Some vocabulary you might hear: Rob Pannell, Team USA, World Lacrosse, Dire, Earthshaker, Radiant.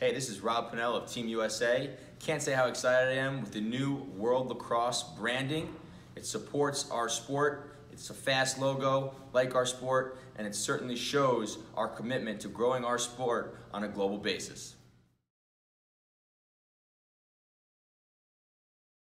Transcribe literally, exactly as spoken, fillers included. Hey, this is Rob Pannell of Team U S A. Can't say how excited I am with the new World Lacrosse branding. It supports our sport, it's a fast logo, like our sport, and it certainly shows our commitment to growing our sport on a global basis.